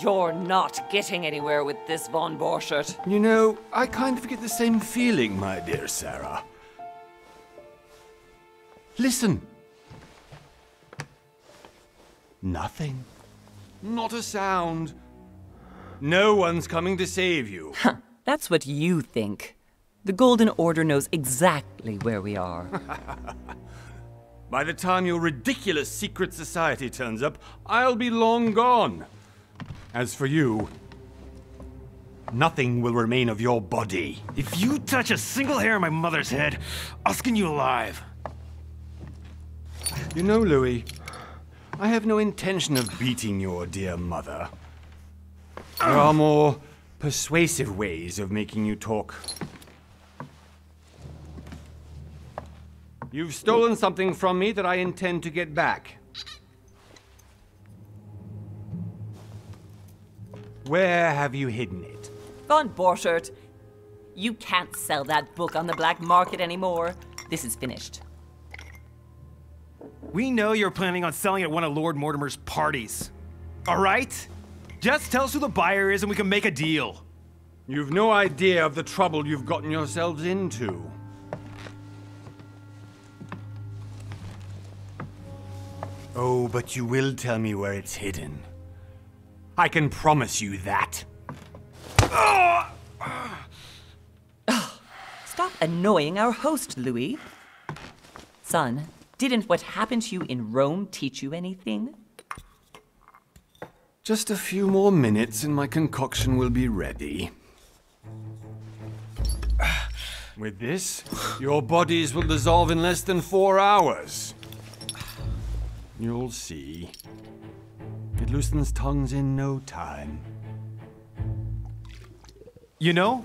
You're not getting anywhere with this, Von Borchert. You know, I kind of get the same feeling, my dear Sarah. Listen. Nothing. Not a sound. No one's coming to save you. Huh, that's what you think. The Golden Order knows exactly where we are. By the time your ridiculous secret society turns up, I'll be long gone. As for you, nothing will remain of your body. If you touch a single hair on my mother's head, I'll skin you alive. You know, Louis, I have no intention of beating your dear mother. There are more persuasive ways of making you talk. You've stolen something from me that I intend to get back. Where have you hidden it? Von Borchert, you can't sell that book on the black market anymore. This is finished. We know you're planning on selling at one of Lord Mortimer's parties. All right? Just tell us who the buyer is and we can make a deal. You've no idea of the trouble you've gotten yourselves into. Oh, but you will tell me where it's hidden. I can promise you that. Stop annoying our host, Louis. Son, didn't what happened to you in Rome teach you anything? Just a few more minutes and my concoction will be ready. With this, your bodies will dissolve in less than 4 hours. You'll see. It loosens tongues in no time. You know,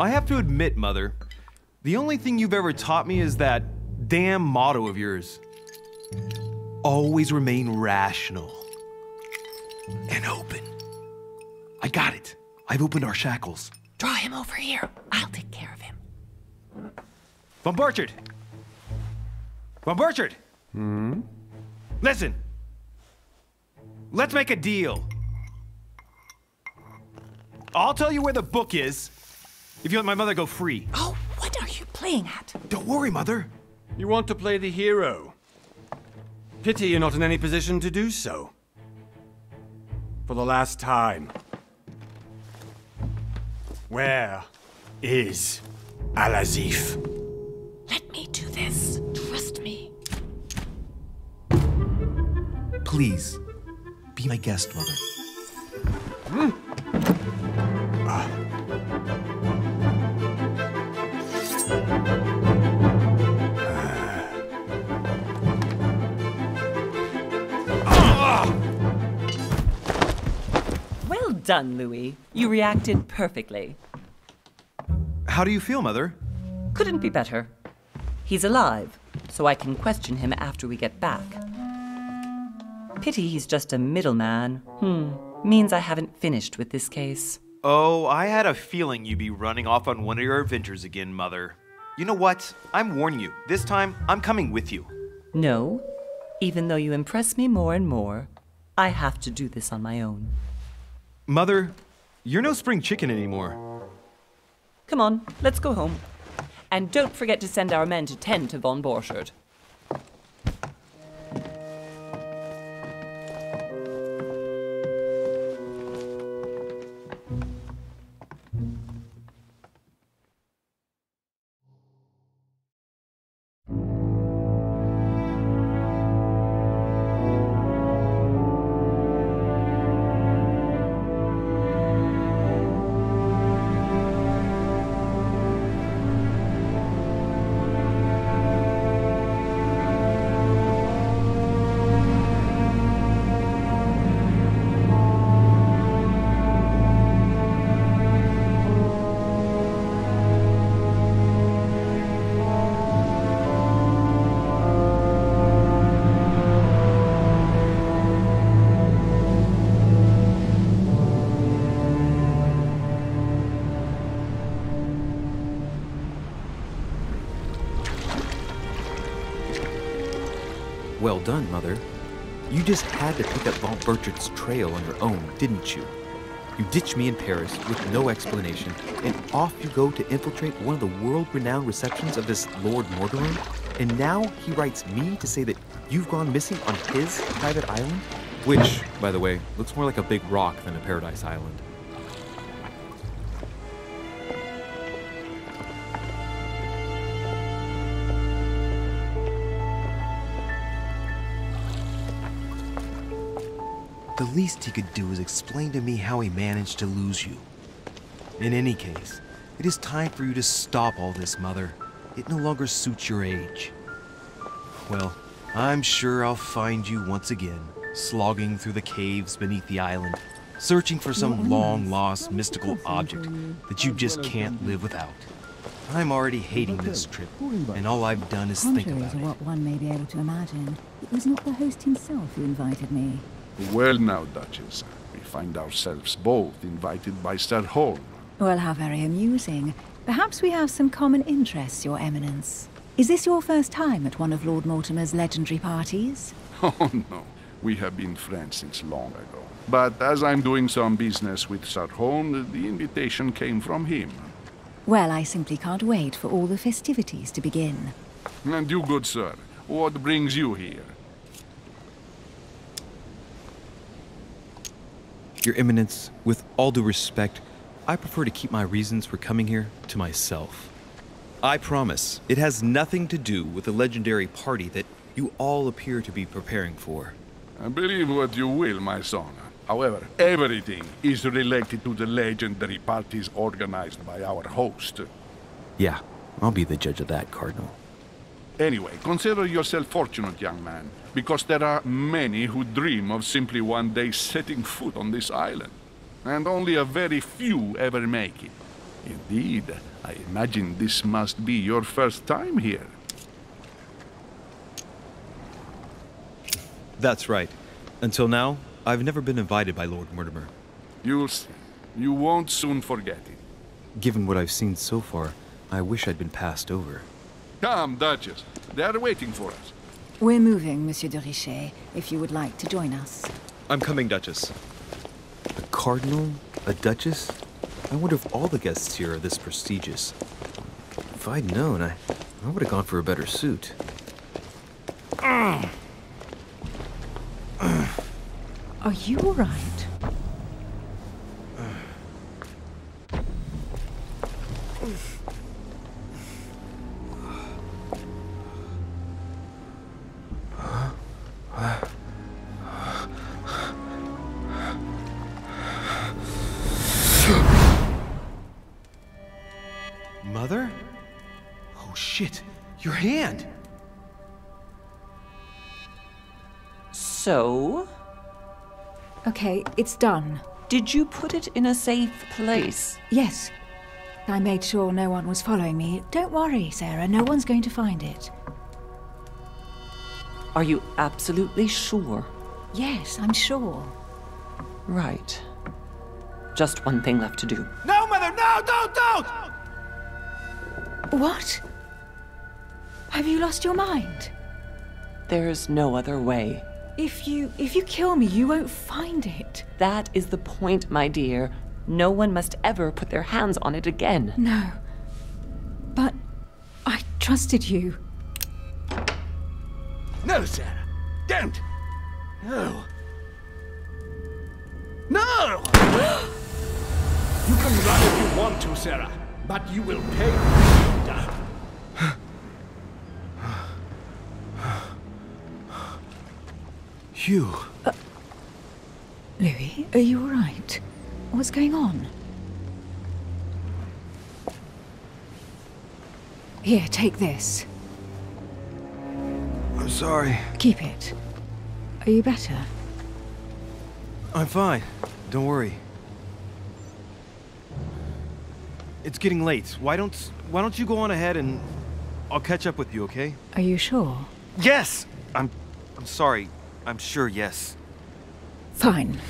I have to admit, Mother, the only thing you've ever taught me is that damn motto of yours. Always remain rational and open. I got it. I've opened our shackles. Draw him over here. I'll take care of him. Von Borchert! Von Borchert! Hmm? Listen! Let's make a deal. I'll tell you where the book is if you let my mother go free. Oh, what are you playing at? Don't worry, Mother. You want to play the hero. Pity you're not in any position to do so. For the last time. Where is Al-Azif? Let me do this. Trust me. Please. Be my guest, Mother. Well done, Louis. You reacted perfectly. How do you feel, Mother? Couldn't be better. He's alive, so I can question him after we get back. Pity he's just a middleman. Means I haven't finished with this case. Oh, I had a feeling you'd be running off on one of your adventures again, Mother. You know what? I'm warning you. This time, I'm coming with you. No. Even though you impress me more and more, I have to do this on my own. Mother, you're no spring chicken anymore. Come on, let's go home. And don't forget to send our men to tend to Von Borchert. well done, Mother. You just had to pick up Von Burchard's trail on your own, didn't you? You ditch me in Paris with no explanation, and off you go to infiltrate one of the world-renowned receptions of this Lord Mortimer, and now he writes me to say that you've gone missing on his private island? Which, by the way, looks more like a big rock than a paradise island. The least he could do is explain to me how he managed to lose you. In any case, it is time for you to stop all this, Mother. It no longer suits your age. Well, I'm sure I'll find you once again, slogging through the caves beneath the island, searching for some long-lost mystical object that you just can't live without. I'm already hating this trip, and all I've done is think about it. Contrary to what one may be able to imagine, it was not the host himself who invited me. Well now, Duchess, we find ourselves both invited by Sir Holm. Well, how very amusing. Perhaps we have some common interests, Your Eminence. Is this your first time at one of Lord Mortimer's legendary parties? Oh no, we have been friends since long ago. But as I'm doing some business with Sir Holm, the invitation came from him. Well, I simply can't wait for all the festivities to begin. And you, good sir, what brings you here? Your Eminence, with all due respect, I prefer to keep my reasons for coming here to myself. I promise it has nothing to do with the legendary party that you all appear to be preparing for. Believe what you will, my son. However, everything is related to the legendary parties organized by our host. Yeah, I'll be the judge of that, Cardinal. Anyway, consider yourself fortunate, young man, because there are many who dream of simply one day setting foot on this island, and only a very few ever make it. Indeed, I imagine this must be your first time here. That's right. Until now, I've never been invited by Lord Mortimer. You'll see. You won't soon forget it. Given what I've seen so far, I wish I'd been passed over. Come, Duchess. They're waiting for us. We're moving, Monsieur de Richer, if you would like to join us. I'm coming, Duchess. A cardinal? A duchess? I wonder if all the guests here are this prestigious. If I'd known, I would have gone for a better suit. Are you all right? Mother? Oh shit, your hand! So? Okay, it's done. Did you put it in a safe place? Yes. I made sure no one was following me. Don't worry, Sarah, no one's going to find it. Are you absolutely sure? Yes, I'm sure. Right. Just one thing left to do. No, Mother, no, don't! What? Have you lost your mind? There's no other way. If you kill me, you won't find it. That is the point, my dear. No one must ever put their hands on it again. No. But I trusted you. No, Sarah. Don't. No. No! You can run if you want to, Sarah, but you will pay. You. Louis, are you all right? What's going on? Here, take this. I'm sorry. Keep it. Are you better? I'm fine. Don't worry. It's getting late. Why don't you go on ahead and I'll catch up with you, okay? Are you sure? Yes! I'm sorry. I'm sure, yes. Fine.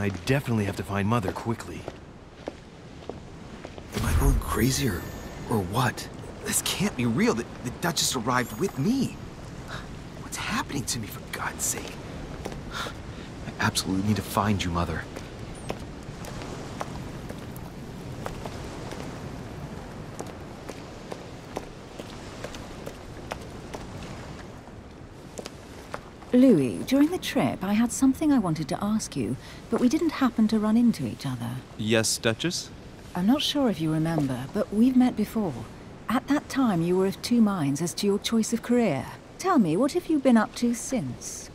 I definitely have to find Mother quickly. Am I going crazy or what? This can't be real. The Duchess arrived with me. What's happening to me, for God's sake? I absolutely need to find you, Mother. Louis, during the trip, I had something I wanted to ask you, but we didn't happen to run into each other. Yes, Duchess? I'm not sure if you remember, but we've met before. At that time, you were of two minds as to your choice of career. Tell me, what have you been up to since?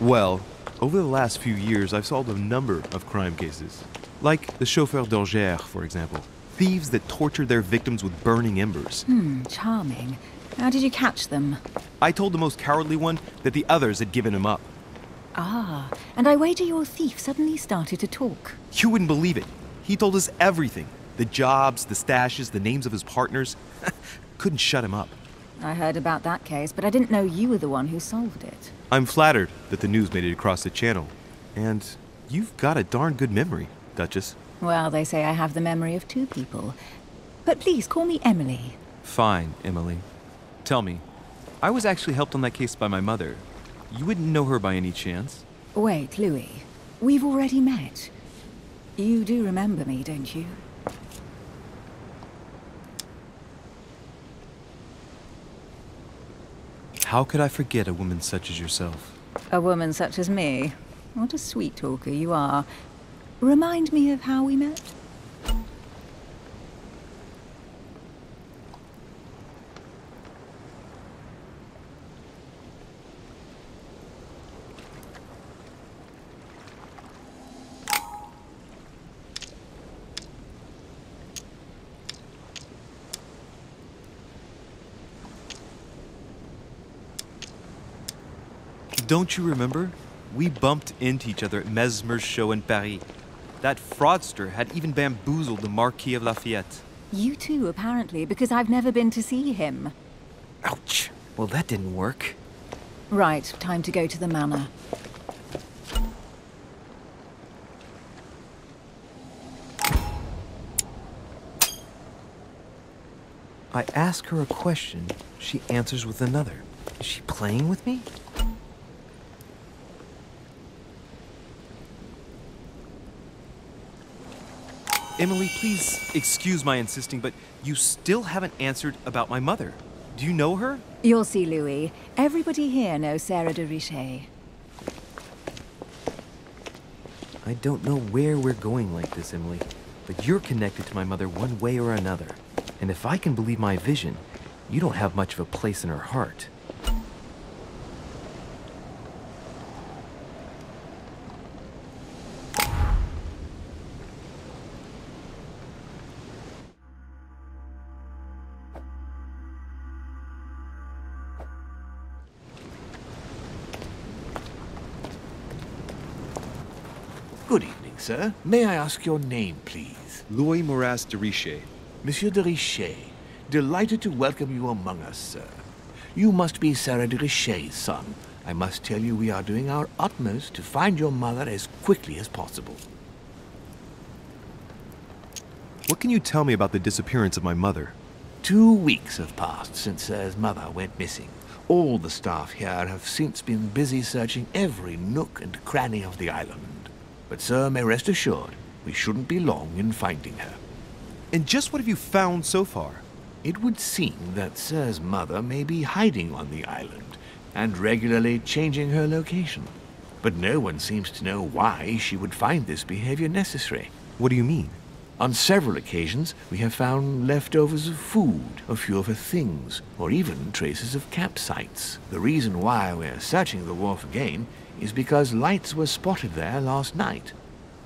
Well, over the last few years, I've solved a number of crime cases. Like the chauffeur d'Angers, for example. Thieves that tortured their victims with burning embers. Charming. How did you catch them? I told the most cowardly one that the others had given him up. Ah, and I wager your thief suddenly started to talk. You wouldn't believe it. He told us everything. The jobs, the stashes, the names of his partners. Couldn't shut him up. I heard about that case, but I didn't know you were the one who solved it. I'm flattered that the news made it across the channel. And you've got a darn good memory, Duchess. Well, they say I have the memory of two people. But please, call me Emily. Fine, Emily. Tell me, I was actually helped on that case by my mother. You wouldn't know her by any chance? Wait, Louis. We've already met. You do remember me, don't you? How could I forget a woman such as yourself? A woman such as me? What a sweet talker you are. Remind me of how we met? Don't you remember? We bumped into each other at Mesmer's show in Paris. That fraudster had even bamboozled the Marquis of Lafayette. You too, apparently, because I've never been to see him. Ouch. Well, that didn't work. Right, time to go to the manor. I ask her a question, she answers with another. Is she playing with me? Emily, please excuse my insisting, but you still haven't answered about my mother. Do you know her? You'll see, Louis. Everybody here knows Sarah de Richet. I don't know where we're going like this, Emily, but you're connected to my mother one way or another. And if I can believe my vision, you don't have much of a place in her heart. Sir, may I ask your name, please? Louis Moraz de Richer. Monsieur de Richer, delighted to welcome you among us, sir. You must be Sarah de Richet's son. I must tell you we are doing our utmost to find your mother as quickly as possible. What can you tell me about the disappearance of my mother? 2 weeks have passed since Sir's mother went missing. All the staff here have since been busy searching every nook and cranny of the island. But Sir may rest assured, we shouldn't be long in finding her. And just what have you found so far? It would seem that Sir's mother may be hiding on the island and regularly changing her location. But no one seems to know why she would find this behavior necessary. What do you mean? On several occasions, we have found leftovers of food, a few of her things, or even traces of campsites. The reason why we're searching the wharf again is because lights were spotted there last night.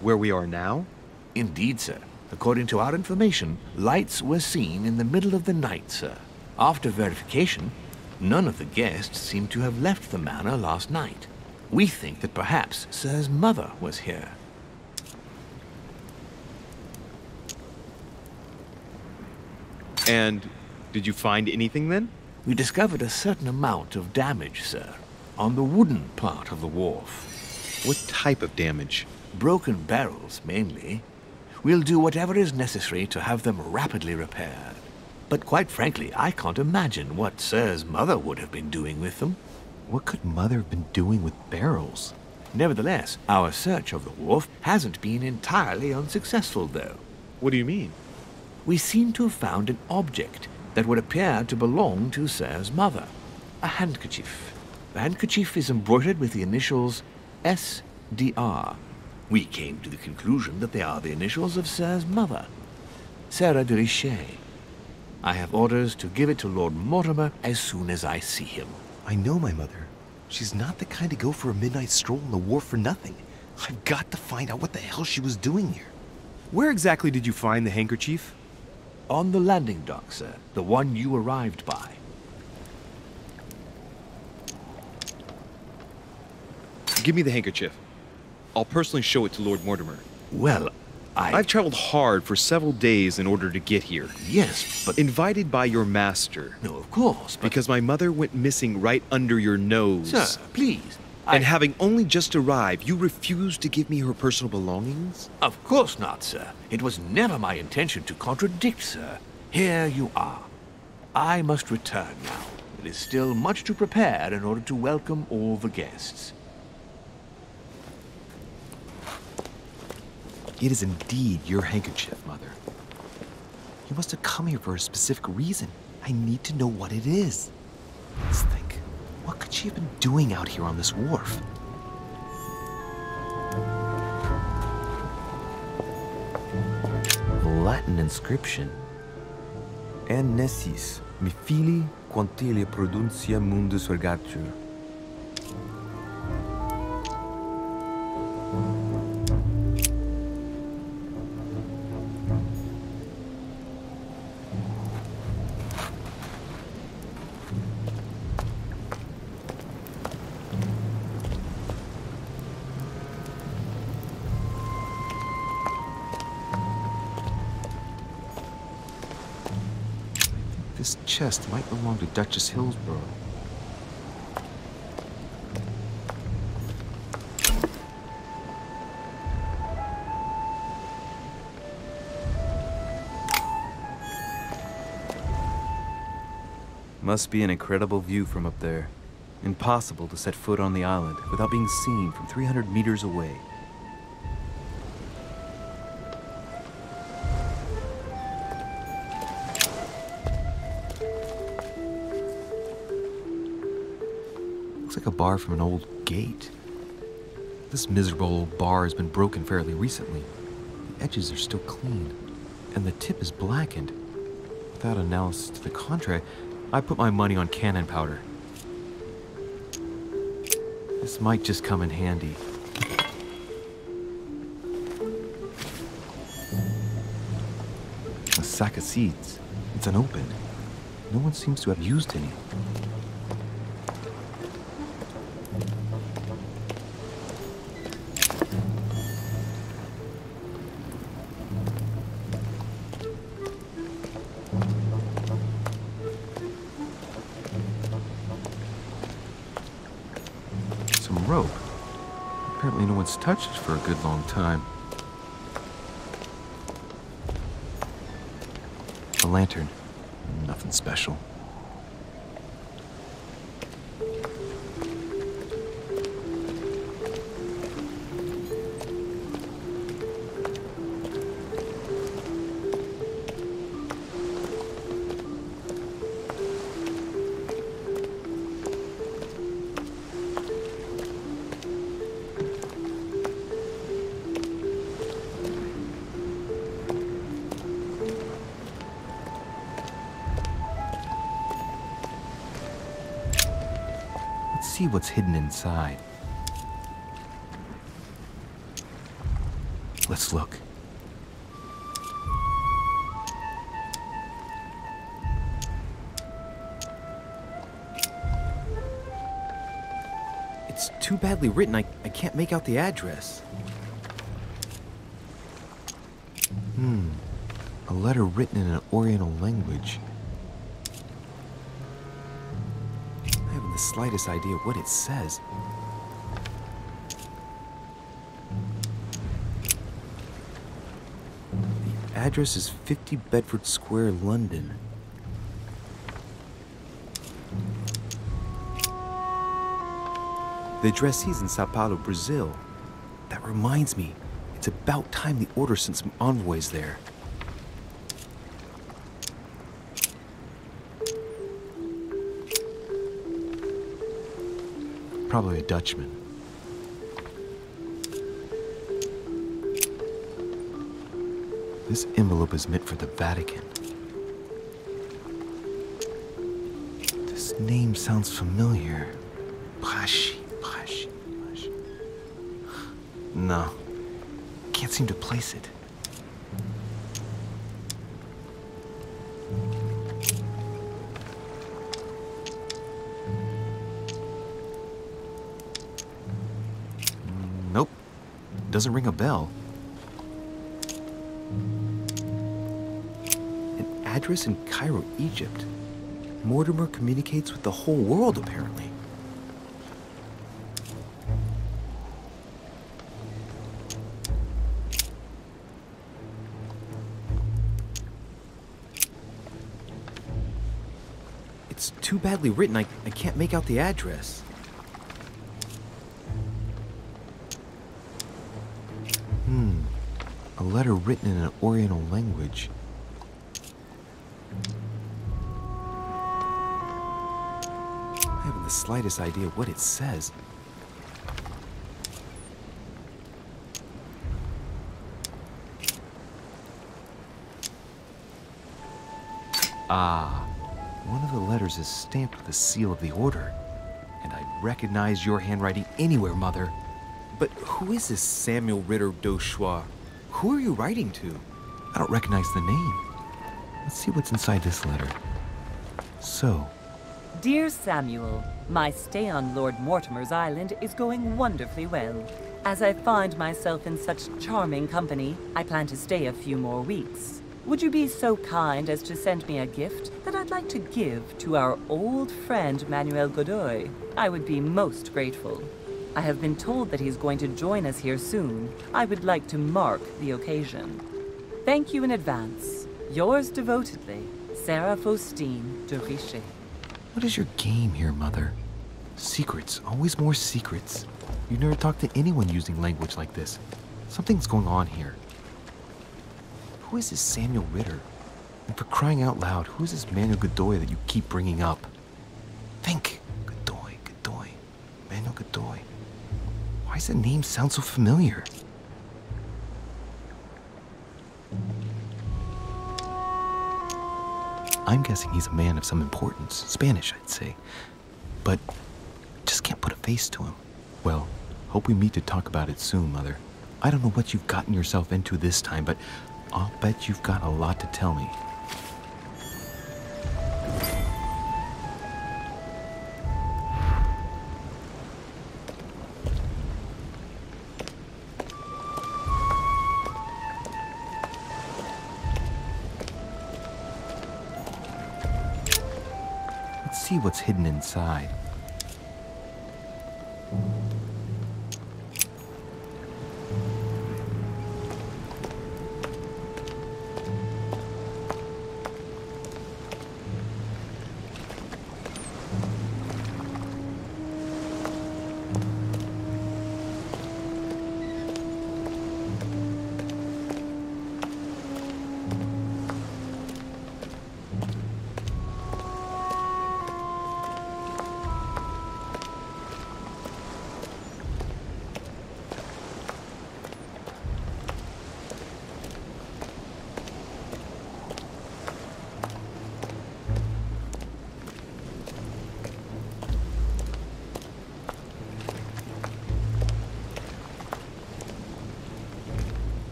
Where we are now? Indeed, sir. According to our information, lights were seen in the middle of the night, sir. After verification, none of the guests seem to have left the manor last night. We think that perhaps Sir's mother was here. And did you find anything then? We discovered a certain amount of damage, sir, on the wooden part of the wharf. What type of damage? Broken barrels, mainly. We'll do whatever is necessary to have them rapidly repaired. But quite frankly, I can't imagine what Sir's mother would have been doing with them. What could Mother have been doing with barrels? Nevertheless, our search of the wharf hasn't been entirely unsuccessful, though. What do you mean? We seem to have found an object that would appear to belong to Sir's mother. A handkerchief. The handkerchief is embroidered with the initials S.D.R. We came to the conclusion that they are the initials of Sir's mother, Sarah de Richet. I have orders to give it to Lord Mortimer as soon as I see him. I know my mother. She's not the kind to go for a midnight stroll on the wharf for nothing. I've got to find out what the hell she was doing here. Where exactly did you find the handkerchief? On the landing dock, sir. The one you arrived by. Give me the handkerchief. I'll personally show it to Lord Mortimer. Well, I've traveled hard for several days in order to get here. Yes, but... Invited by your master. No, of course, but... Because my mother went missing right under your nose. Sir, please. And having only just arrived, you refused to give me her personal belongings? Of course not, sir. It was never my intention to contradict, sir. Here you are. I must return now. There is still much to prepare in order to welcome all the guests. It is indeed your handkerchief, Mother. You must have come here for a specific reason. I need to know what it is. Let's think. What could she have been doing out here on this wharf? The Latin inscription. En nescis, mi fili quantilia produncia mundus regatur. This chest might belong to Duchess Hillsborough. Must be an incredible view from up there. Impossible to set foot on the island without being seen from 300 meters away. Bar from an old gate. This miserable old bar has been broken fairly recently. The edges are still clean, and the tip is blackened. Without analysis to the contrary, I put my money on cannon powder. This might just come in handy. A sack of seeds. It's unopened. No one seems to have used any. Touched for a good long time. the lantern. Nothing special. See what's hidden inside. Let's look. It's too badly written, I can't make out the address. A letter written in an Oriental language. Slightest idea what it says. The address is 50 Bedford Square, London. The addressee's in Sao Paulo, Brazil. That reminds me, it's about time the order sent some envoys there. Probably a Dutchman. This envelope is meant for the Vatican. This name sounds familiar. Brashi. No, can't seem to place it. Doesn't ring a bell. An address in Cairo, Egypt. Mortimer communicates with the whole world, apparently. It's too badly written, I can't make out the address. A letter written in an Oriental language. I haven't the slightest idea what it says. One of the letters is stamped with the seal of the order. And I recognize your handwriting anywhere, Mother. But who is this Samuel Ritter d'Auch? Who are you writing to? I don't recognize the name. Let's see what's inside this letter. Dear Samuel, my stay on Lord Mortimer's island is going wonderfully well. As I find myself in such charming company, I plan to stay a few more weeks. Would you be so kind as to send me a gift that I'd like to give to our old friend Manuel Godoy? I would be most grateful. I have been told that he's going to join us here soon. I would like to mark the occasion. Thank you in advance. Yours devotedly, Sarah de Richet. What is your game here, Mother? Secrets, always more secrets. You never talk to anyone using language like this. Something's going on here. Who is this Samuel Ritter? And for crying out loud, who is this Manuel Godoy that you keep bringing up? Think. Godoy. Manuel Godoy. Why does the name sound so familiar? I'm guessing he's a man of some importance. Spanish, I'd say. But just can't put a face to him. Well, hope we meet to talk about it soon, Mother. I don't know what you've gotten yourself into this time, but I'll bet you've got a lot to tell me. See what's hidden inside.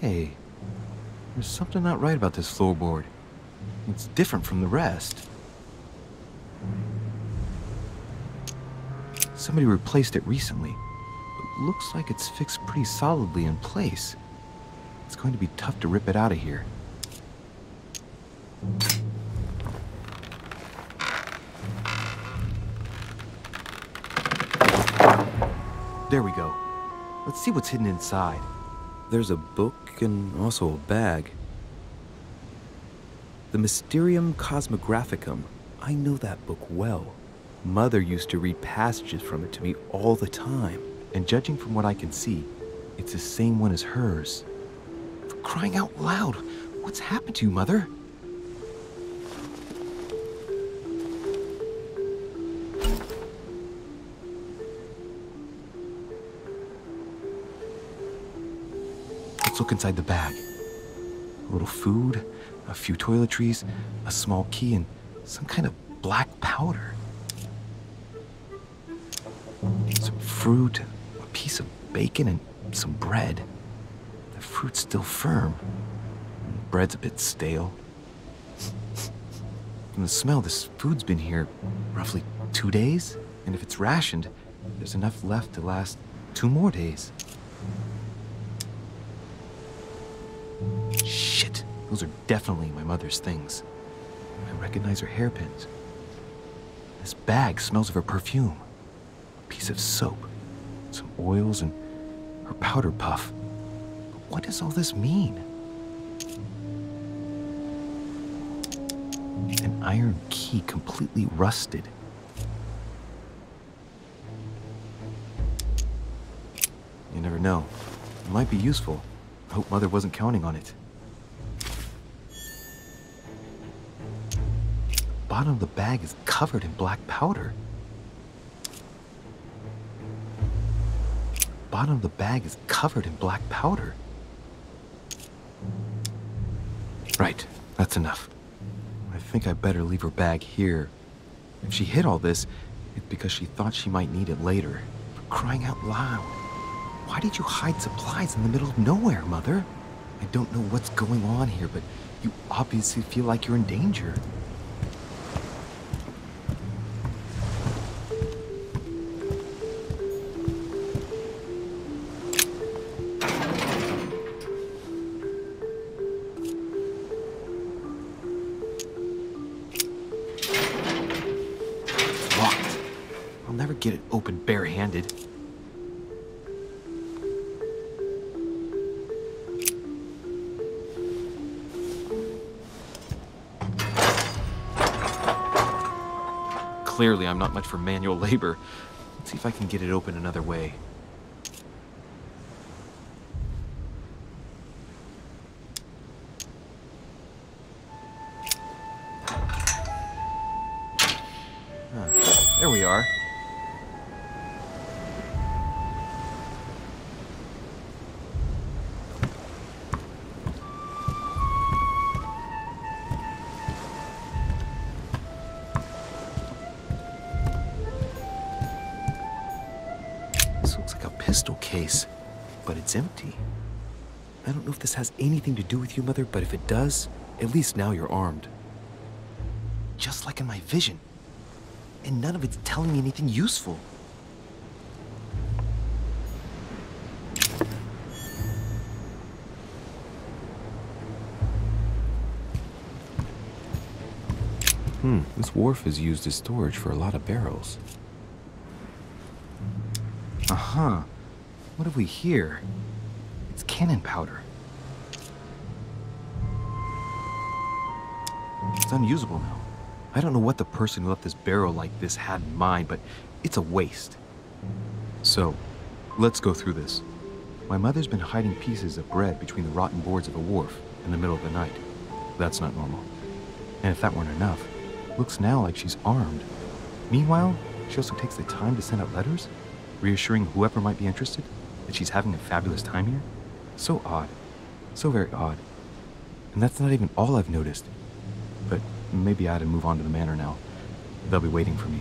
Hey, there's something not right about this floorboard. It's different from the rest. Somebody replaced it recently. It looks like it's fixed pretty solidly in place. It's going to be tough to rip it out of here. There we go. Let's see what's hidden inside. There's a book and also a bag. The Mysterium Cosmographicum. I know that book well. Mother used to read passages from it to me all the time. And judging from what I can see, it's the same one as hers. For crying out loud, what's happened to you, Mother? Let's look inside the bag. A little food, a few toiletries, a small key, and some kind of black powder. Some fruit, a piece of bacon, and some bread. The fruit's still firm. The bread's a bit stale. From the smell, this food's been here roughly 2 days, and if it's rationed, there's enough left to last 2 more days. Shit, those are definitely my mother's things. I recognize her hairpins. This bag smells of her perfume. Piece of soap, some oils, and her powder puff. But what does all this mean? An iron key completely rusted. You never know. It might be useful. I hope Mother wasn't counting on it. The bottom of the bag is covered in black powder. Bottom of the bag is covered in black powder. Right, that's enough. I think I better leave her bag here. If she hid all this, it's because she thought she might need it later. For crying out loud. Why did you hide supplies in the middle of nowhere, Mother? I don't know what's going on here, but you obviously feel like you're in danger. Get it open barehanded. Clearly, I'm not much for manual labor. Let's see if I can get it open another way. There we are. It's empty. I don't know if this has anything to do with you, Mother, but if it does, at least now you're armed. Just like in my vision. And none of it's telling me anything useful. This wharf is used as storage for a lot of barrels. Uh-huh. What have we here? It's cannon powder. It's unusable now. I don't know what the person who left this barrel like this had in mind, but it's a waste. So, let's go through this. My mother's been hiding pieces of bread between the rotten boards of a wharf in the middle of the night. That's not normal. And if that weren't enough, looks now like she's armed. Meanwhile, she also takes the time to send out letters, reassuring whoever might be interested that she's having a fabulous time here? So odd. So very odd. And that's not even all I've noticed. But maybe I ought to move on to the manor now. They'll be waiting for me.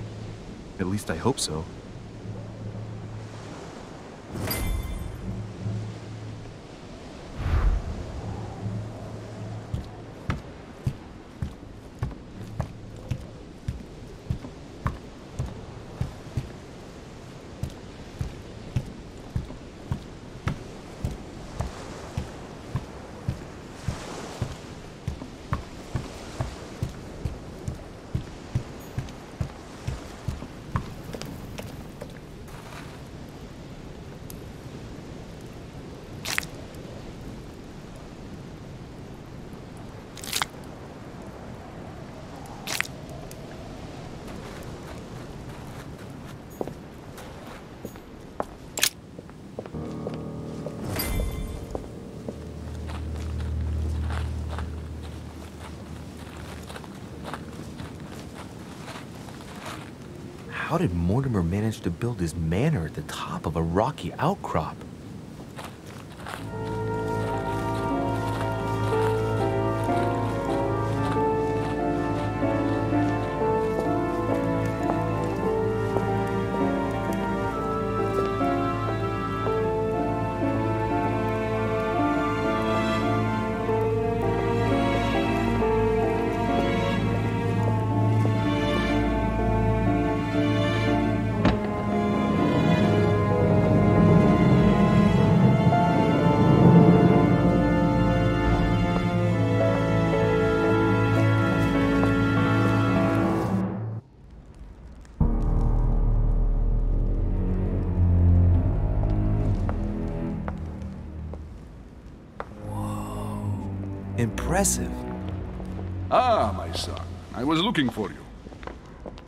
At least I hope so. How did Mortimer manage to build his manor at the top of a rocky outcrop? Impressive. Ah, my son. I was looking for you.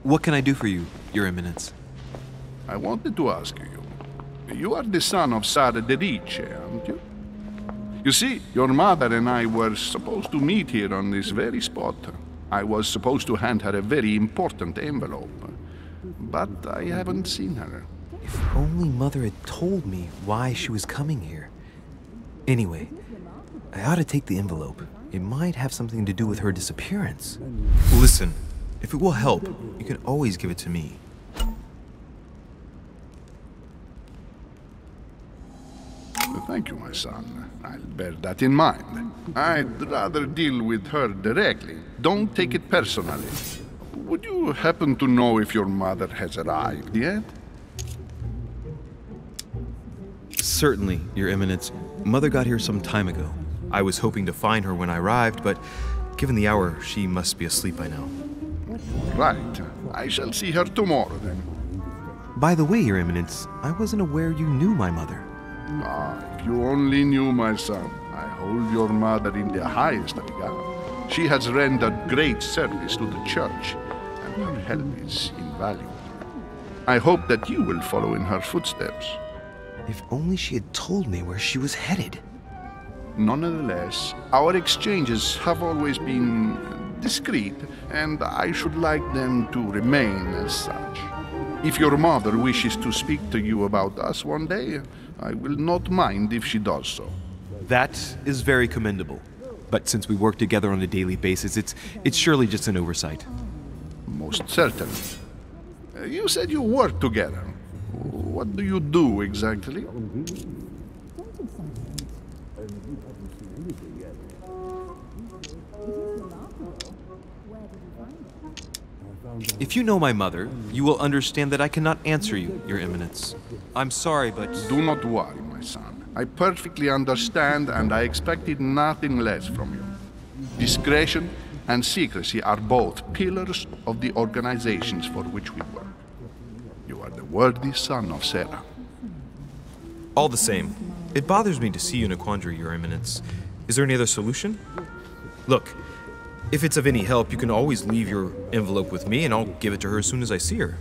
What can I do for you, Your Eminence? I wanted to ask you. You are the son of Sarah de Richet, aren't you? You see, your mother and I were supposed to meet here on this very spot. I was supposed to hand her a very important envelope, but I haven't seen her. If only Mother had told me why she was coming here. Anyway, I ought to take the envelope. It might have something to do with her disappearance. Listen, if it will help, you can always give it to me. Thank you, my son. I'll bear that in mind. I'd rather deal with her directly. Don't take it personally. Would you happen to know if your mother has arrived yet? Certainly, Your Eminence. Mother got here some time ago. I was hoping to find her when I arrived, but given the hour, she must be asleep by now. Right. I shall see her tomorrow, then. By the way, Your Eminence, I wasn't aware you knew my mother. Ah, if you only knew, my son. I hold your mother in the highest regard. She has rendered great service to the Church, and her help is invaluable. I hope that you will follow in her footsteps. If only she had told me where she was headed. Nonetheless, our exchanges have always been discreet, and I should like them to remain as such. If your mother wishes to speak to you about us one day, I will not mind if she does so. That is very commendable. But since we work together on a daily basis, it's surely just an oversight. Most certainly. You said you work together. What do you do exactly? If you know my mother, you will understand that I cannot answer you, Your Eminence. I'm sorry, but... Do not worry, my son. I perfectly understand, and I expected nothing less from you. Discretion and secrecy are both pillars of the organizations for which we work. You are the worthy son of Sarah. All the same, it bothers me to see you in a quandary, Your Eminence. Is there any other solution? Look. If it's of any help, you can always leave your envelope with me, and I'll give it to her as soon as I see her.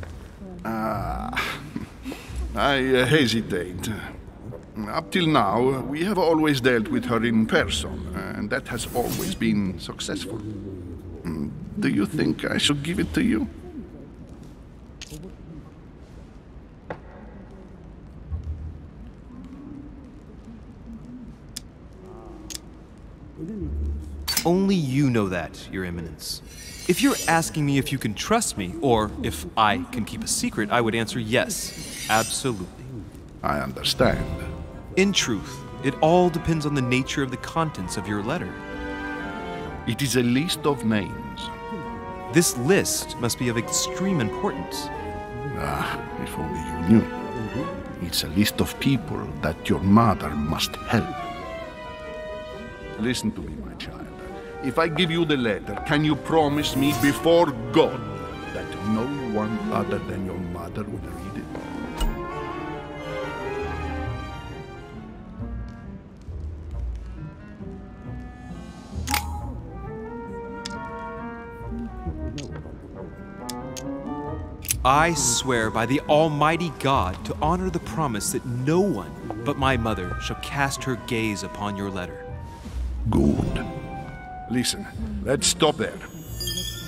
I hesitate. Up till now, we have always dealt with her in person, and that has always been successful. Do you think I should give it to you? Only you know that, Your Eminence. If you're asking me if you can trust me, or if I can keep a secret, I would answer yes, absolutely. I understand. In truth, it all depends on the nature of the contents of your letter. It is a list of names. This list must be of extreme importance. Ah, if only you knew. It's a list of people that your mother must help. Listen to me, my child. If I give you the letter, can you promise me before God that no one other than your mother will read it? I swear by the Almighty God to honor the promise that no one but my mother shall cast her gaze upon your letter. Good. Listen, let's stop there.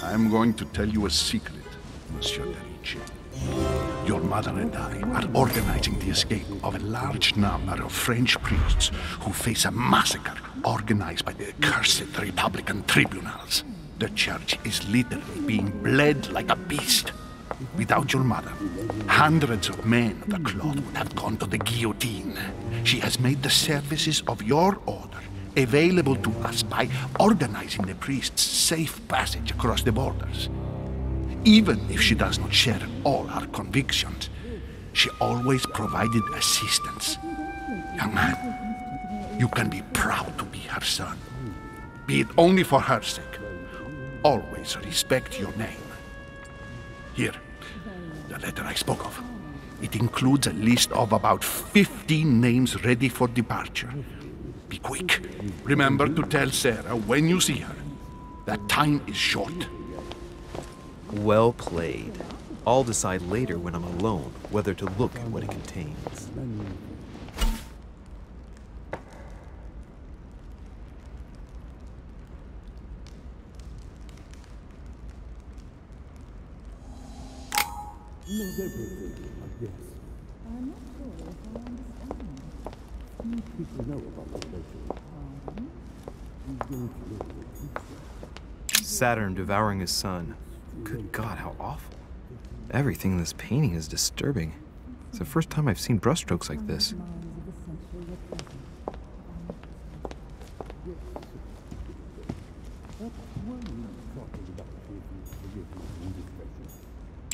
I'm going to tell you a secret, Monsieur de Richet. Your mother and I are organizing the escape of a large number of French priests who face a massacre organized by the accursed Republican tribunals. The church is literally being bled like a beast. Without your mother, hundreds of men of the cloth would have gone to the guillotine. She has made the services of your order available to us by organizing the priests' safe passage across the borders. Even if she does not share all our convictions, she always provided assistance. Young man, you can be proud to be her son. Be it only for her sake. Always respect your name. Here, the letter I spoke of. It includes a list of about 15 names ready for departure. Be quick. Remember to tell Sarah when you see her. That time is short. Well played. I'll decide later when I'm alone whether to look at what it contains. Saturn devouring his sun. Good God, how awful. Everything in this painting is disturbing. It's the first time I've seen brushstrokes like this.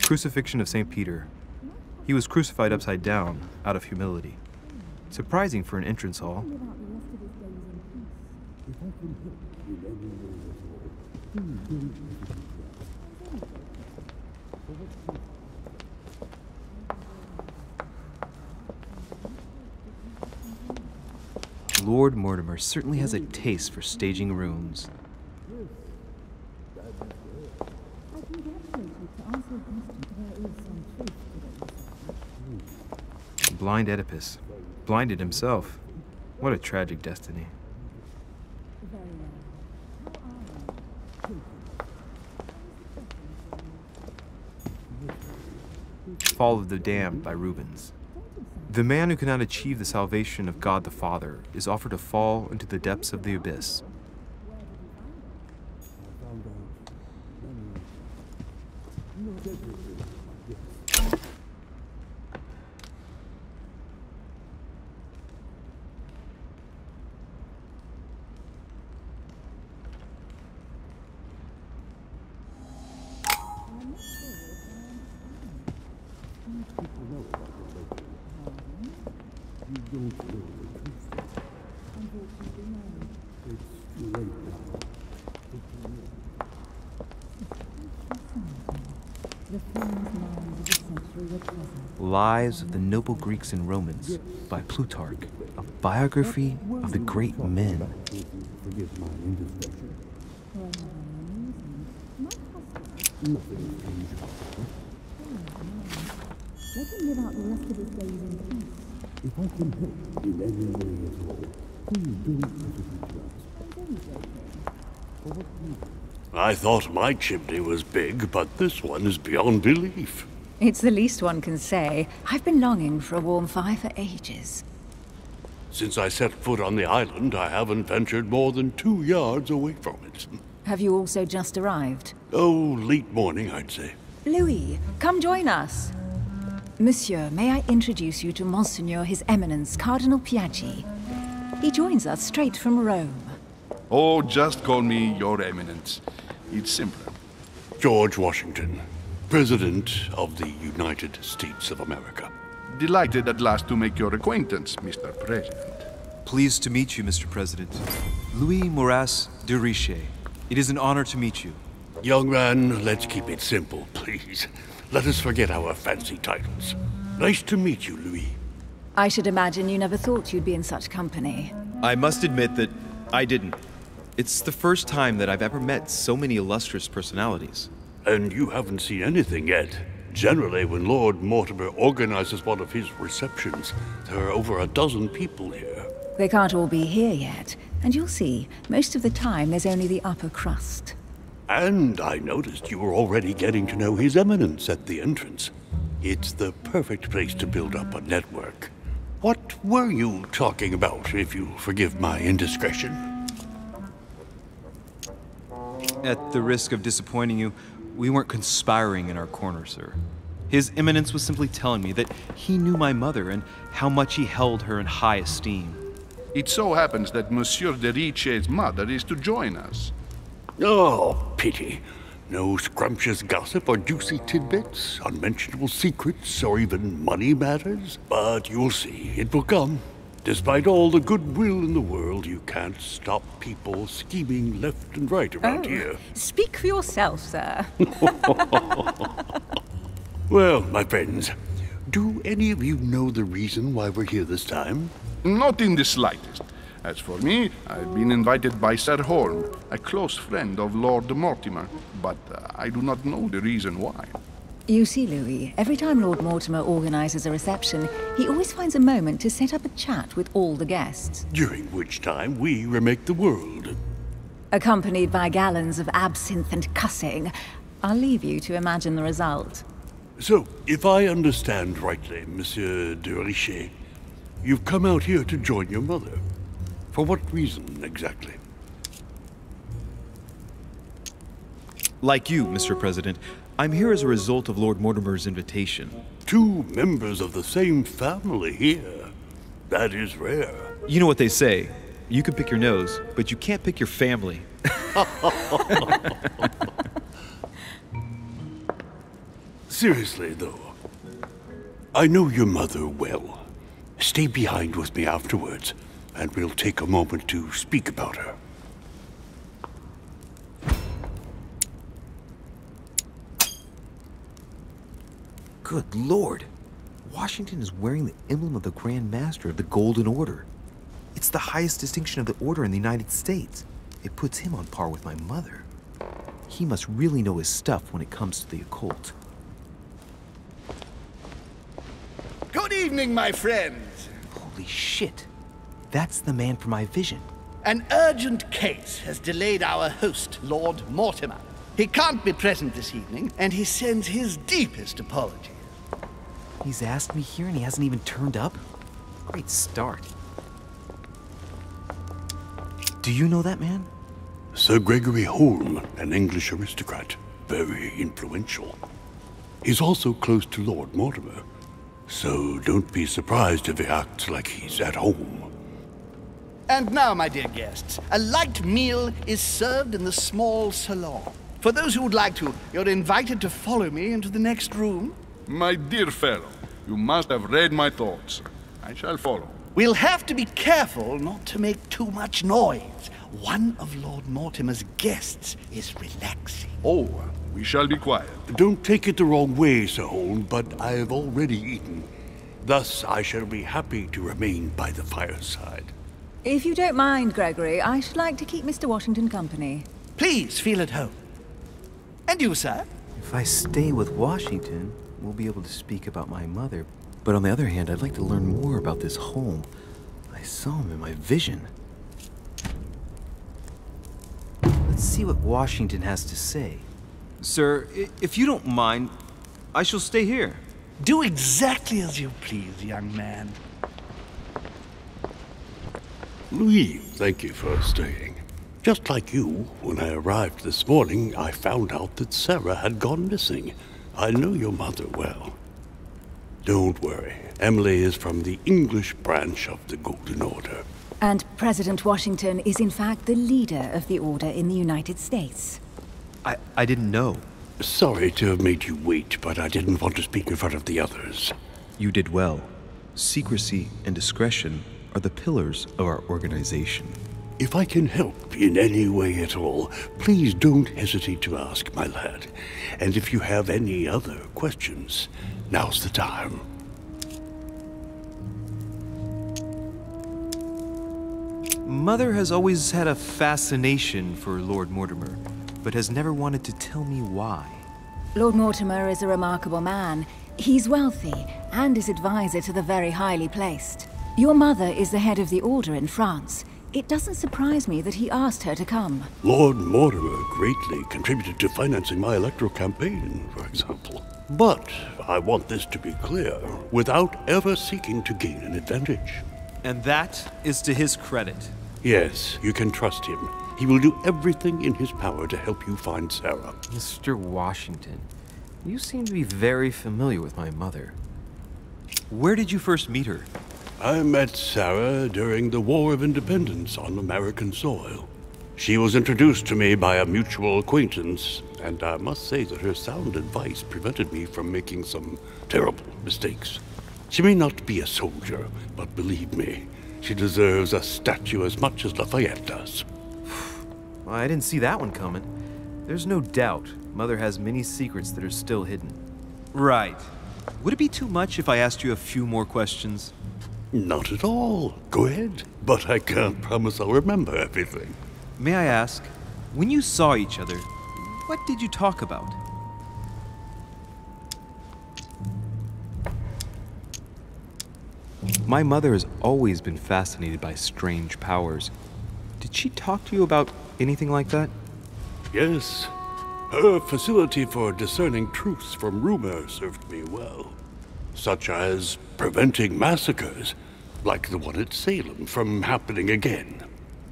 Crucifixion of St. Peter. He was crucified upside down, out of humility. Surprising for an entrance hall. Lord Mortimer certainly has a taste for staging rooms. Blind Oedipus. Blinded himself. What a tragic destiny. Fall of the Damned by Rubens. The man who cannot achieve the salvation of God the Father is offered to fall into the depths of the abyss. Lives of the Noble Greeks and Romans by Plutarch, a biography of the great men. I thought my chimney was big, but this one is beyond belief. It's the least one can say. I've been longing for a warm fire for ages. Since I set foot on the island, I haven't ventured more than 2 yards away from it. Have you also just arrived? Oh, late morning, I'd say. Louis, come join us. Monsieur, may I introduce you to Monseigneur His Eminence, Cardinal Piaggi. He joins us straight from Rome. Oh, just call me Your Eminence. It's simpler. George Washington. President of the United States of America. Delighted at last to make your acquaintance, Mr. President. Pleased to meet you, Mr. President. Louis Moraz de Richer. It is an honor to meet you. Young man, let's keep it simple, please. Let us forget our fancy titles. Nice to meet you, Louis. I should imagine you never thought you'd be in such company. I must admit that I didn't. It's the first time that I've ever met so many illustrious personalities. And you haven't seen anything yet. Generally, when Lord Mortimer organizes one of his receptions, there are over a dozen people here. They can't all be here yet. And you'll see, most of the time there's only the upper crust. And I noticed you were already getting to know His Eminence at the entrance. It's the perfect place to build up a network. What were you talking about, if you'll forgive my indiscretion? At the risk of disappointing you, we weren't conspiring in our corner, sir. His Eminence was simply telling me that he knew my mother and how much he held her in high esteem. It so happens that Monsieur de Richet's mother is to join us. Oh, pity. No scrumptious gossip or juicy tidbits, unmentionable secrets, or even money matters. But you'll see, it will come. Despite all the goodwill in the world, you can't stop people scheming left and right around here. Speak for yourself, sir. Well, my friends, do any of you know the reason why we're here this time? Not in the slightest. As for me, I've been invited by Sir Holm, a close friend of Lord Mortimer, but I do not know the reason why. You see, Louis, every time Lord Mortimer organizes a reception, he always finds a moment to set up a chat with all the guests. During which time we remake the world. Accompanied by gallons of absinthe and cussing, I'll leave you to imagine the result. So, if I understand rightly, Monsieur de Richer, you've come out here to join your mother. For what reason, exactly? Like you, Mr. President, I'm here as a result of Lord Mortimer's invitation. Two members of the same family here. That is rare. You know what they say. You can pick your nose, but you can't pick your family. Seriously, though, I know your mother well. Stay behind with me afterwards, and we'll take a moment to speak about her. Good Lord! Washington is wearing the emblem of the Grand Master of the Golden Order. It's the highest distinction of the order in the United States. It puts him on par with my mother. He must really know his stuff when it comes to the occult. Good evening, my friends! Holy shit! That's the man for my vision. An urgent case has delayed our host, Lord Mortimer. He can't be present this evening, and he sends his deepest apologies. He's asked me here and he hasn't even turned up? Great start. Do you know that man? Sir Gregory Holm, an English aristocrat. Very influential. He's also close to Lord Mortimer, so don't be surprised if he acts like he's at home. And now, my dear guests, a light meal is served in the small salon. For those who would like to, you're invited to follow me into the next room. My dear fellow, you must have read my thoughts. I shall follow. We'll have to be careful not to make too much noise. One of Lord Mortimer's guests is relaxing. Oh, we shall be quiet. Don't take it the wrong way, Sir Holm, but I have already eaten. Thus, I shall be happy to remain by the fireside. If you don't mind, Gregory, I should like to keep Mr. Washington company. Please, feel at home. And you, sir? If I stay with Washington, we'll be able to speak about my mother. But on the other hand, I'd like to learn more about this Holm. I saw him in my vision. Let's see what Washington has to say. Sir, if you don't mind, I shall stay here. Do exactly as you please, young man. Louis, thank you for staying. Just like you, when I arrived this morning, I found out that Sarah had gone missing. I know your mother well. Don't worry, Emily is from the English branch of the Golden Order. And President Washington is in fact the leader of the order in the United States. I didn't know. Sorry to have made you wait, but I didn't want to speak in front of the others. You did well. Secrecy and discretion are the pillars of our organization. If I can help in any way at all, please don't hesitate to ask, my lad. And if you have any other questions, now's the time. Mother has always had a fascination for Lord Mortimer, but has never wanted to tell me why. Lord Mortimer is a remarkable man. He's wealthy and is advisor to the very highly placed. Your mother is the head of the order in France. It doesn't surprise me that he asked her to come. Lord Mortimer greatly contributed to financing my electoral campaign, for example. But I want this to be clear, without ever seeking to gain an advantage. And that is to his credit. Yes, you can trust him. He will do everything in his power to help you find Sarah. Mr. Washington, you seem to be very familiar with my mother. Where did you first meet her? I met Sarah during the War of Independence on American soil. She was introduced to me by a mutual acquaintance, and I must say that her sound advice prevented me from making some terrible mistakes. She may not be a soldier, but believe me, she deserves a statue as much as Lafayette does. Well, I didn't see that one coming. There's no doubt Mother has many secrets that are still hidden. Right. Would it be too much if I asked you a few more questions? Not at all. Go ahead. But I can't promise I'll remember everything. May I ask, when you saw each other, what did you talk about? My mother has always been fascinated by strange powers. Did she talk to you about anything like that? Yes. Her facility for discerning truths from rumor served me well, such as preventing massacres, like the one at Salem, from happening again,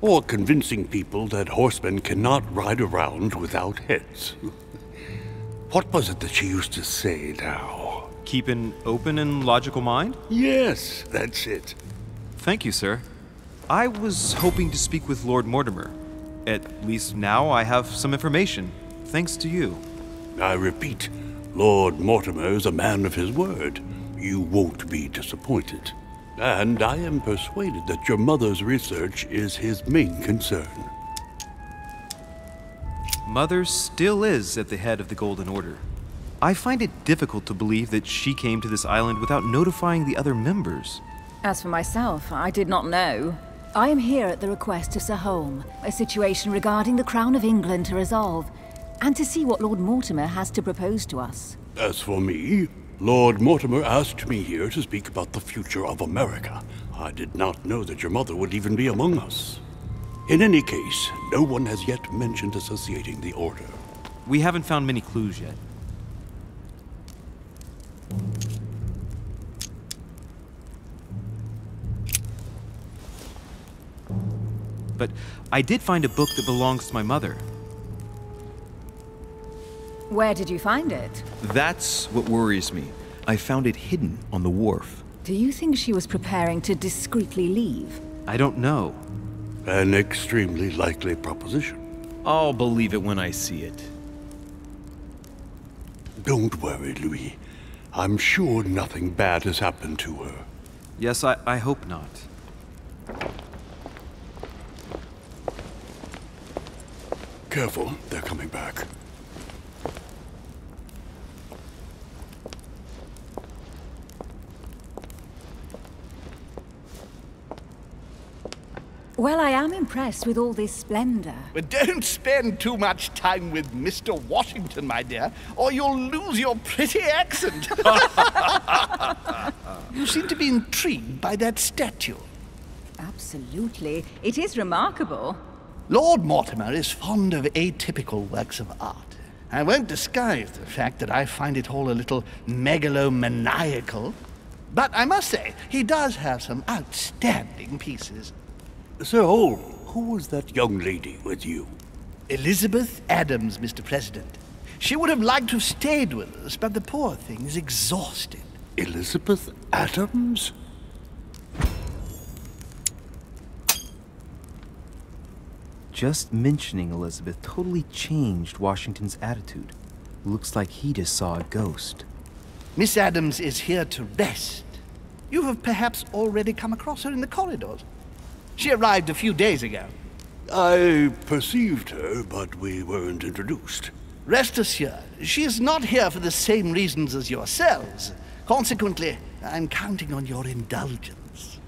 or convincing people that horsemen cannot ride around without heads. What was it that she used to say now? Keep an open and logical mind? Yes, that's it. Thank you, sir. I was hoping to speak with Lord Mortimer. At least now I have some information. Thanks to you. I repeat, Lord Mortimer is a man of his word. You won't be disappointed. And I am persuaded that your mother's research is his main concern. Mother still is at the head of the Golden Order. I find it difficult to believe that she came to this island without notifying the other members. As for myself, I did not know. I am here at the request of Sir Holm, a situation regarding the Crown of England to resolve, and to see what Lord Mortimer has to propose to us. As for me, Lord Mortimer asked me here to speak about the future of America. I did not know that your mother would even be among us. In any case, no one has yet mentioned associating the Order. We haven't found many clues yet. But I did find a book that belongs to my mother. Where did you find it? That's what worries me. I found it hidden on the wharf. Do you think she was preparing to discreetly leave? I don't know. An extremely likely proposition. I'll believe it when I see it. Don't worry, Louis. I'm sure nothing bad has happened to her. Yes, I hope not. Careful, they're coming back. Well, I am impressed with all this splendor. But don't spend too much time with Mr. Washington, my dear, or you'll lose your pretty accent. You seem to be intrigued by that statue. Absolutely. It is remarkable. Lord Mortimer is fond of atypical works of art. I won't disguise the fact that I find it all a little megalomaniacal. But I must say, he does have some outstanding pieces. Sir Holm, who was that young lady with you? Elizabeth Adams, Mr. President. She would have liked to have stayed with us, but the poor thing is exhausted. Elizabeth Adams? Just mentioning Elizabeth totally changed Washington's attitude. Looks like he just saw a ghost. Miss Adams is here to rest. You have perhaps already come across her in the corridors. She arrived a few days ago. I perceived her, but we weren't introduced. Rest assured, she is not here for the same reasons as yourselves. Consequently, I'm counting on your indulgence.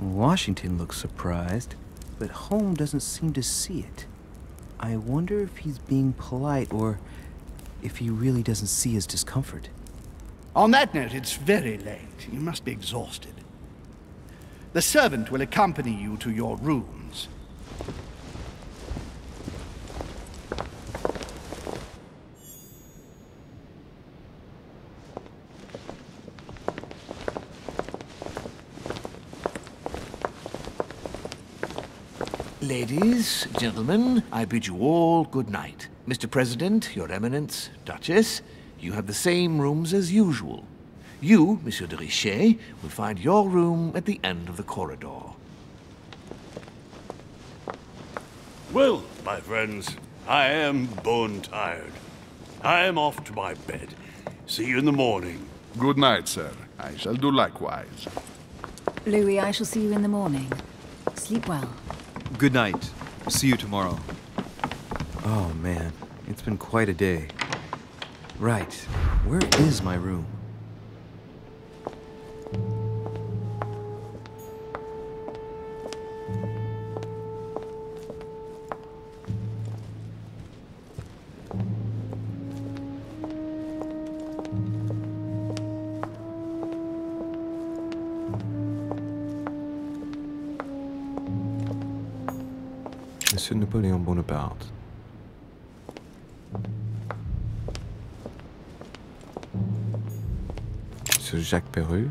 Washington looks surprised, but Holm doesn't seem to see it. I wonder if he's being polite or if he really doesn't see his discomfort. On that note, it's very late. You must be exhausted. The servant will accompany you to your rooms. Ladies, gentlemen, I bid you all good night. Mr. President, Your Eminence, Duchess, you have the same rooms as usual. You, Monsieur de Richet, will find your room at the end of the corridor. Well, my friends, I am bone tired. I am off to my bed. See you in the morning. Good night, sir. I shall do likewise. Louis, I shall see you in the morning. Sleep well. Good night. See you tomorrow. Oh, man. It's been quite a day. Right. Where is my room? Monsieur Napoleon Bonaparte. Monsieur Jacques Perru.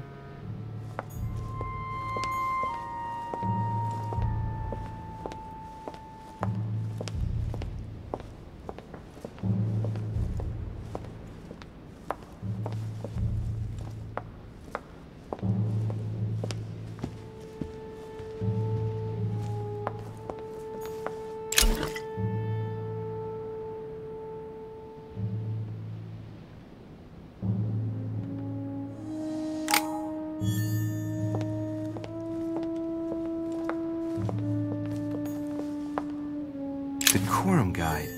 Quorum guide.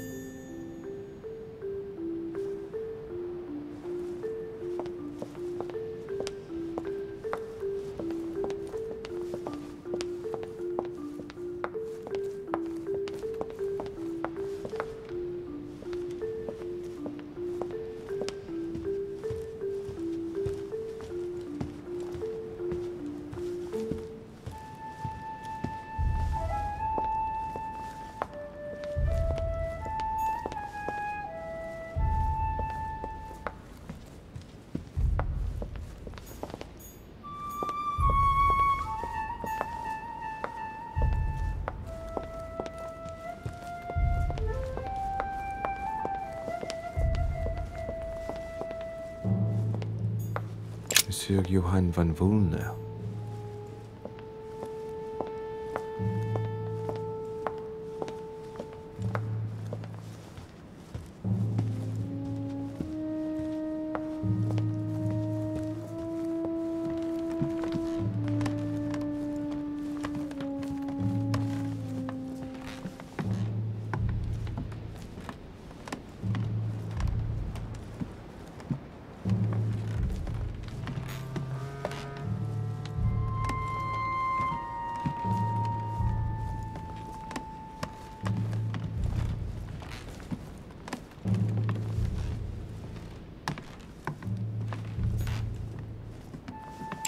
Sir Johan van Wulner.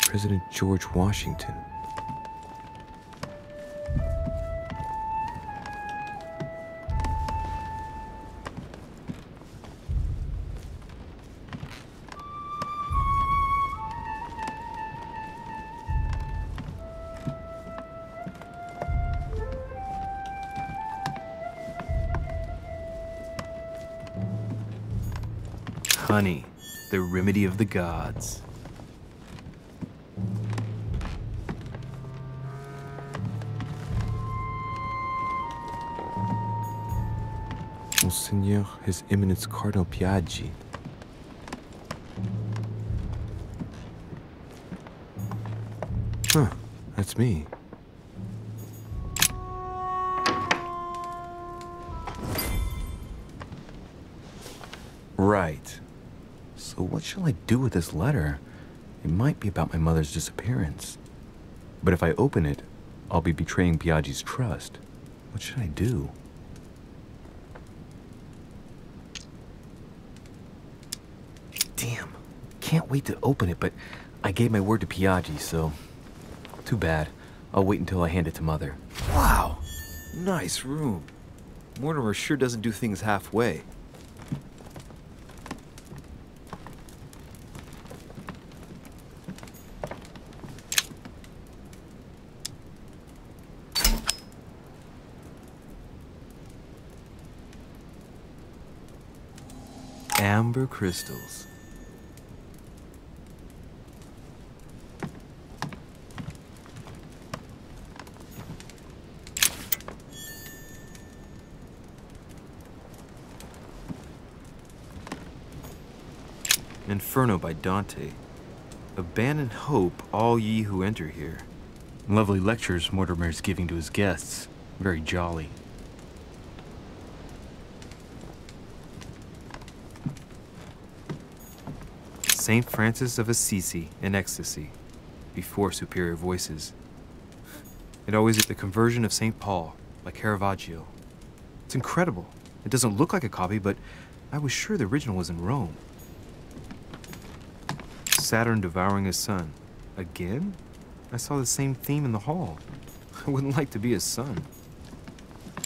President George Washington. Honey, the remedy of the gods. Monseigneur, His Eminence Cardinal Piaggi. Huh, that's me. Right. So what shall I do with this letter? It might be about my mother's disappearance. But if I open it, I'll be betraying Piaggi's trust. What should I do? Can't wait to open it, but I gave my word to Piaggi, so too bad. I'll wait until I hand it to Mother. Wow, nice room. Mortimer sure doesn't do things halfway. amber crystals. Inferno by Dante. Abandon hope, all ye who enter here. Lovely lectures Mortimer's giving to his guests. Very jolly. St. Francis of Assisi in ecstasy, before superior voices. It always is the conversion of St. Paul by Caravaggio. It's incredible. It doesn't look like a copy, but I was sure the original was in Rome. Saturn devouring his sun. Again? I saw the same theme in the hall. I wouldn't like to be his son.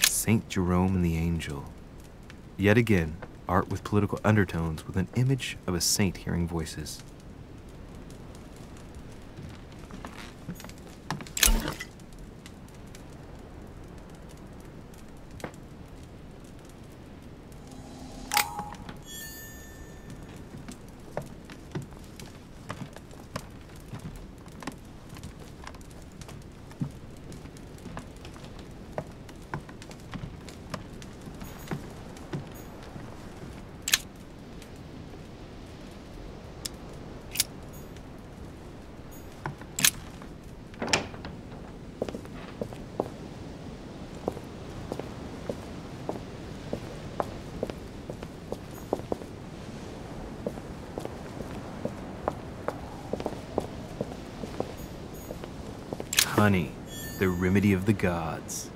St. Jerome and the Angel. Yet again, art with political undertones with an image of a saint hearing voices. Honey, the remedy of the gods.